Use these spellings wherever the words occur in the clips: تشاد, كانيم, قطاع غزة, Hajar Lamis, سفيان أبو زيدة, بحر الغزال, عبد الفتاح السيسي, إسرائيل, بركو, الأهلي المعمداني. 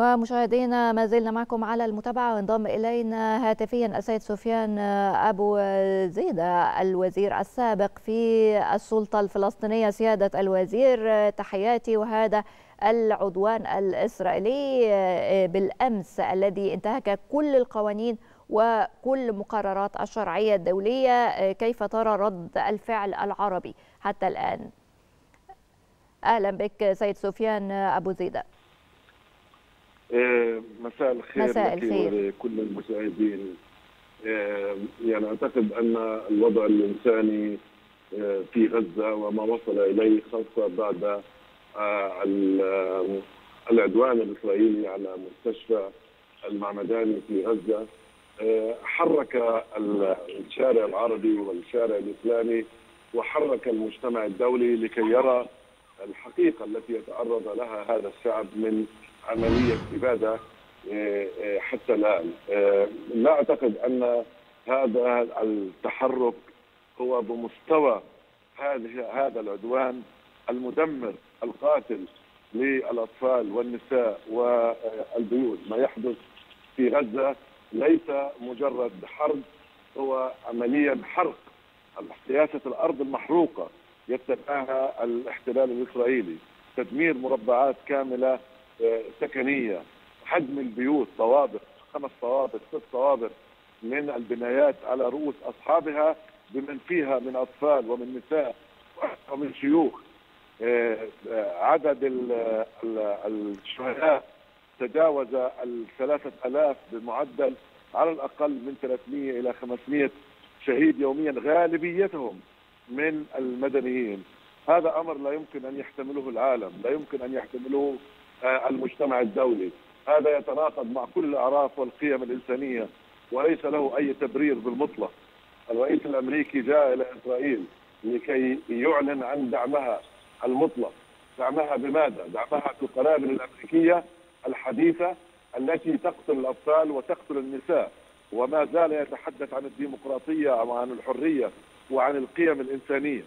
ومشاهدينا ما زلنا معكم على المتابعة، وانضم إلينا هاتفيا السيد سفيان أبو زيدة الوزير السابق في السلطة الفلسطينية. سيادة الوزير تحياتي. وهذا العدوان الإسرائيلي بالأمس الذي انتهك كل القوانين وكل المقررات الشرعية الدولية، كيف ترى رد الفعل العربي حتى الآن؟ أهلا بك سيد سفيان أبو زيدة. مساء الخير. مساء الخير لكل المشاهدين. يعني أعتقد أن الوضع الإنساني في غزة وما وصل إليه خاصة بعد العدوان الإسرائيلي على مستشفى المعمداني في غزة حرك الشارع العربي والشارع الإسلامي وحرك المجتمع الدولي لكي يرى الحقيقة التي يتعرض لها هذا الشعب من عملية إبادة حتى الآن. لا أعتقد أن هذا التحرك هو بمستوى هذا العدوان المدمر القاتل للأطفال والنساء والبيوت. ما يحدث في غزة ليس مجرد حرب، هو عمليا حرق سياسة الأرض المحروقة يتبعها الاحتلال الإسرائيلي، تدمير مربعات كاملة سكنية، هدم البيوت، طوابق، 5 طوابق 6 طوابق من البنايات على رؤوس أصحابها بمن فيها من أطفال ومن نساء ومن شيوخ. عدد الشهداء تجاوز 3000 بمعدل، على الأقل من 300 إلى 500 شهيد يوميا، غالبيتهم من المدنيين. هذا أمر لا يمكن أن يحتمله العالم، لا يمكن أن يحتمله المجتمع الدولي. هذا يتناقض مع كل الأعراف والقيم الإنسانية وليس له أي تبرير بالمطلق. الرئيس الأمريكي جاء إلى إسرائيل لكي يعلن عن دعمها المطلق. دعمها بماذا؟ دعمها بالقنابل الأمريكية الحديثة التي تقتل الأطفال وتقتل النساء، وما زال يتحدث عن الديمقراطية وعن الحرية وعن القيم الإنسانية.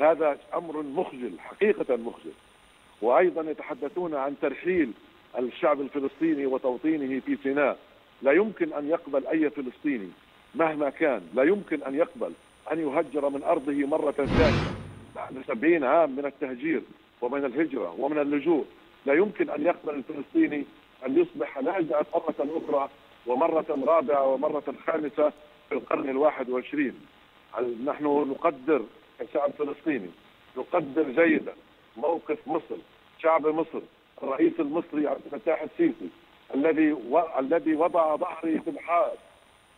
هذا أمر مخجل، حقيقة مخجل. وأيضا يتحدثون عن ترحيل الشعب الفلسطيني وتوطينه في سيناء. لا يمكن أن يقبل أي فلسطيني مهما كان، لا يمكن أن يقبل أن يهجر من أرضه مرة ثانية بعد 70 عام من التهجير ومن الهجرة ومن اللجوء. لا يمكن أن يقبل الفلسطيني أن يصبح لاجئا مرة أخرى ومرة رابعة ومرة خامسة في القرن 21. نحن نقدر كشعب فلسطيني، نقدر جيدا موقف مصر، شعب مصر، الرئيس المصري عبد الفتاح السيسي الذي وضع ظهره في الحائط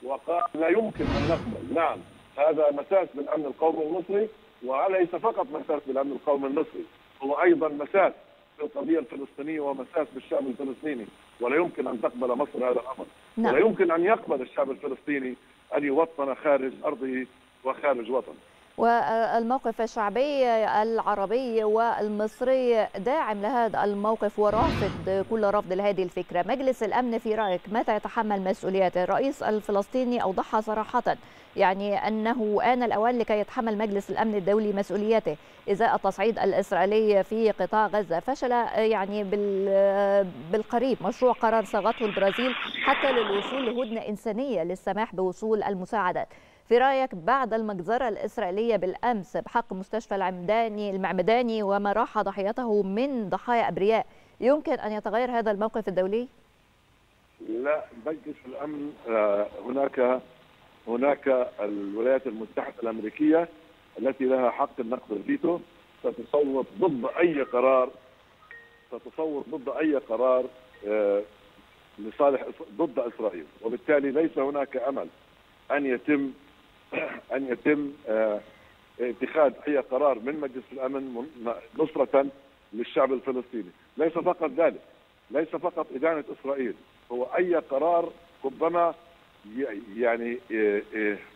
وقال لا يمكن أن نقبل. نعم، هذا مساس بالأمن القومي المصري، وليس فقط مساس بالأمن القومي المصري، هو أيضا مساس بالقضية الفلسطينية ومساس بالشعب الفلسطيني. ولا يمكن أن تقبل مصر هذا الأمر. ولا يمكن أن يقبل الشعب الفلسطيني أن يوطن خارج أرضه وخارج وطنه. والموقف الشعبي العربي والمصري داعم لهذا الموقف ورافض كل رفض لهذه الفكرة. مجلس الأمن في رأيك متى يتحمل مسؤوليته؟ الرئيس الفلسطيني أوضحها صراحة، يعني أنه آن الأوان لكي يتحمل مجلس الأمن الدولي مسؤوليته إزاء التصعيد الإسرائيلي في قطاع غزة. فشل يعني بالقريب مشروع قرار صاغته البرازيل حتى للوصول لهدنة إنسانية للسماح بوصول المساعدات. في رأيك بعد المجزرة الإسرائيلية بالأمس بحق مستشفى المعمداني وما راح ضحيته من ضحايا أبرياء، يمكن أن يتغير هذا الموقف الدولي؟ لا، مجلس الأمن هناك الولايات المتحدة الأمريكية التي لها حق النقض الفيتو، تتصوت ضد أي قرار لصالح ضد إسرائيل، وبالتالي ليس هناك أمل أن يتم اتخاذ أي قرار من مجلس الأمن نصرة للشعب الفلسطيني. ليس فقط ذلك، ليس فقط إدانة إسرائيل، هو أي قرار ربما يعني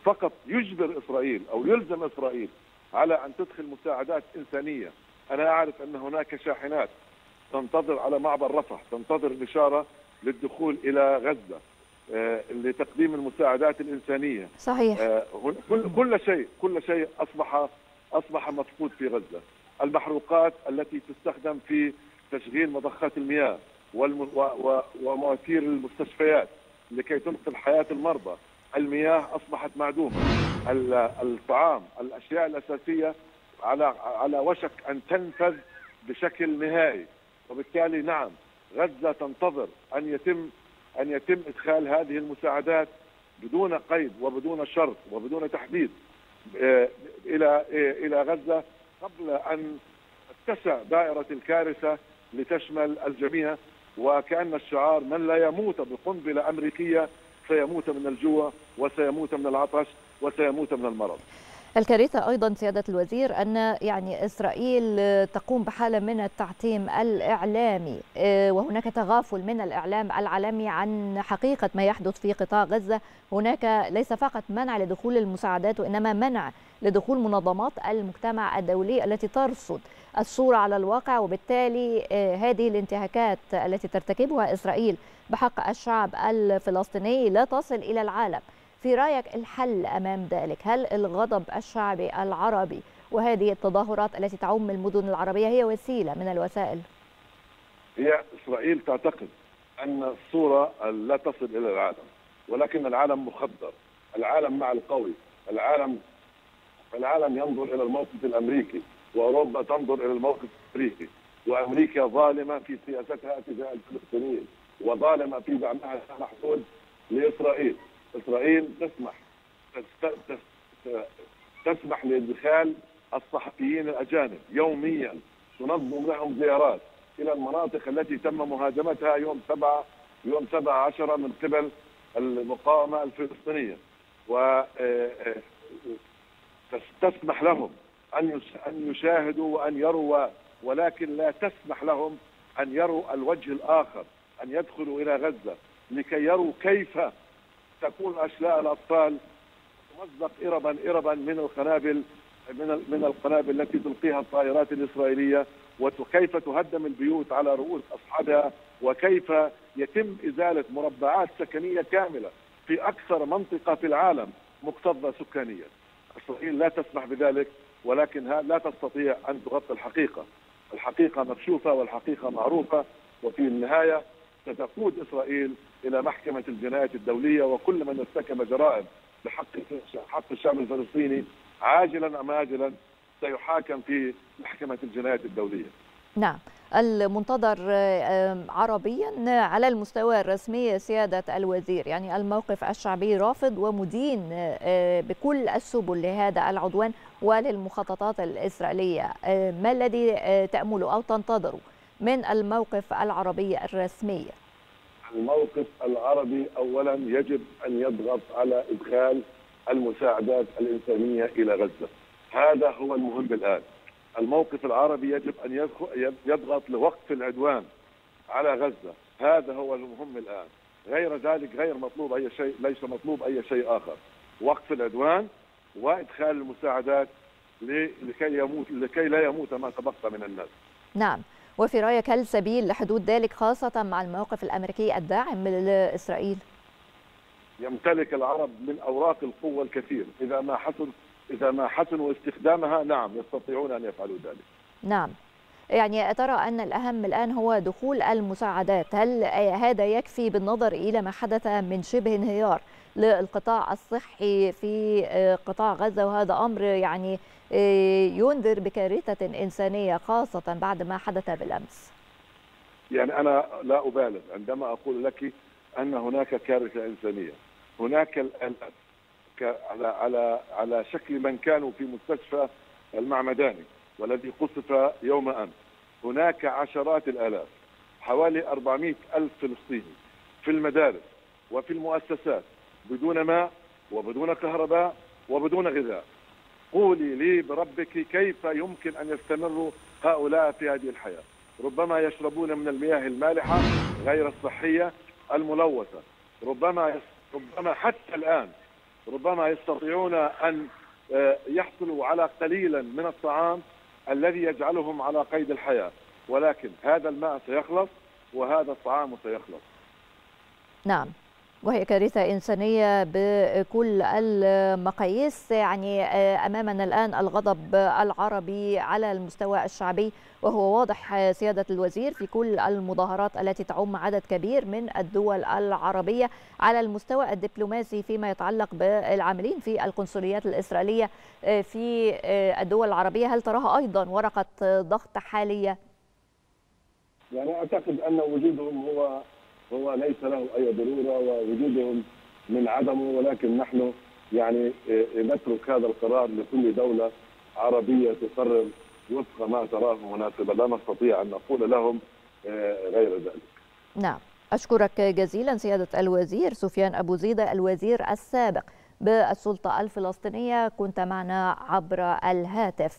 فقط يجبر إسرائيل أو يلزم إسرائيل على أن تدخل مساعدات إنسانية. أنا أعرف أن هناك شاحنات تنتظر على معبر رفح، تنتظر الإشارة للدخول إلى غزة لتقديم المساعدات الإنسانية. صحيح. كل شيء أصبح مفقود في غزة. المحروقات التي تستخدم في تشغيل مضخات المياه، ومواتير المستشفيات لكي تنقذ حياة المرضى، المياه أصبحت معدومة، الطعام، الأشياء الأساسية على وشك أن تنفذ بشكل نهائي. وبالتالي نعم غزة تنتظر أن يتم إدخال هذه المساعدات بدون قيد وبدون شرط وبدون تحديد إلى غزة قبل أن تتسع دائرة الكارثة لتشمل الجميع، وكأن الشعار من لا يموت بقنبلة أمريكية سيموت من الجوع وسيموت من العطش وسيموت من المرض. الكارثة أيضا سيادة الوزير أن يعني إسرائيل تقوم بحالة من التعتيم الإعلامي، وهناك تغافل من الإعلام العالمي عن حقيقة ما يحدث في قطاع غزة. هناك ليس فقط منع لدخول المساعدات وإنما منع لدخول منظمات المجتمع الدولي التي ترصد الصورة على الواقع، وبالتالي هذه الانتهاكات التي ترتكبها إسرائيل بحق الشعب الفلسطيني لا تصل إلى العالم. في رأيك الحل أمام ذلك، هل الغضب الشعبي العربي وهذه التظاهرات التي تعم المدن العربية هي وسيلة من الوسائل؟ هي إسرائيل تعتقد أن الصورة لا تصل إلى العالم، ولكن العالم مخدر، العالم مع القوي، العالم ينظر إلى الموقف الأمريكي، وأوروبا تنظر إلى الموقف الأمريكي، وأمريكا ظالمة في سياستها تجاه الفلسطينيين وظالمة في دعمها المحدود لإسرائيل. إسرائيل تسمح لإدخال الصحفيين الأجانب يوميا، تنظم لهم زيارات إلى المناطق التي تم مهاجمتها يوم 17 من قبل المقاومة الفلسطينية، وتسمح لهم أن يشاهدوا وأن يروا، ولكن لا تسمح لهم أن يروا الوجه الآخر، أن يدخلوا إلى غزة لكي يروا كيف تكون أشلاء الأطفال تمزق إربا من القنابل التي تلقيها الطائرات الإسرائيلية، وكيف تهدم البيوت على رؤوس أصحابها، وكيف يتم إزالة مربعات سكنية كاملة في أكثر منطقة في العالم مكتظة سكانيا. إسرائيل لا تسمح بذلك، ولكنها لا تستطيع أن تغطي الحقيقة. الحقيقة مكشوفة والحقيقة معروفة، وفي النهاية ستقود إسرائيل إلى محكمة الجنايات الدولية، وكل من ارتكب جرائم بحق الشعب الفلسطيني عاجلا أم آجلا سيحاكم في محكمة الجنايات الدولية. نعم، المنتظر عربيا على المستوى الرسمي سيادة الوزير، يعني الموقف الشعبي رافض ومدين بكل السبل لهذا العدوان وللمخططات الإسرائيلية، ما الذي تأمله أو تنتظره من الموقف العربي الرسمي؟ الموقف العربي أولا يجب أن يضغط على إدخال المساعدات الإنسانية إلى غزة، هذا هو المهم الآن. الموقف العربي يجب أن يضغط لوقف العدوان على غزة، هذا هو المهم الآن. غير ذلك غير مطلوب أي شيء، ليس مطلوب أي شيء آخر. وقف العدوان وإدخال المساعدات لكي لا يموت ما تبقى من الناس. نعم، وفي رأيك هل سبيل لحدود ذلك خاصة مع الموقف الأمريكي الداعم لإسرائيل؟ يمتلك العرب من أوراق القوة الكثير، إذا ما حسنوا استخدامها نعم يستطيعون أن يفعلوا ذلك. نعم، يعني ترى أن الأهم الآن هو دخول المساعدات، هل هذا يكفي بالنظر إلى ما حدث من شبه انهيار للقطاع الصحي في قطاع غزة؟ وهذا أمر يعني ينذر بكارثة إنسانية خاصة بعد ما حدث بالأمس. يعني أنا لا أبالغ عندما أقول لك أن هناك كارثة إنسانية. هناك الآلات على شكل من كانوا في مستشفى المعمداني والذي قصف يوم أمس، هناك عشرات الآلاف، حوالي 400 ألف فلسطيني في المدارس وفي المؤسسات بدون ماء وبدون كهرباء وبدون غذاء. قولي لي بربك كيف يمكن أن يستمر هؤلاء في هذه الحياة؟ ربما يشربون من المياه المالحة غير الصحية الملوثة، ربما حتى الآن ربما يستطيعون أن يحصلوا على قليلا من الطعام الذي يجعلهم على قيد الحياة، ولكن هذا الماء سيخلص وهذا الطعام سيخلص. نعم، وهي كارثة إنسانية بكل المقاييس. يعني أمامنا الآن الغضب العربي على المستوى الشعبي، وهو واضح سيادة الوزير في كل المظاهرات التي تعم عدد كبير من الدول العربية. على المستوى الدبلوماسي فيما يتعلق بالعاملين في القنصليات الإسرائيلية في الدول العربية، هل تراها أيضا ورقة ضغط حالية؟ يعني أعتقد أن وجودهم هو ليس له أي ضرورة، ووجودهم من عدمه، ولكن نحن يعني نترك هذا القرار لكل دولة عربية تقرر وفق ما تراه مناسبا، لا نستطيع أن نقول لهم غير ذلك. نعم، أشكرك جزيلا سيادة الوزير سفيان أبو زيدة، الوزير السابق بالسلطة الفلسطينية، كنت معنا عبر الهاتف.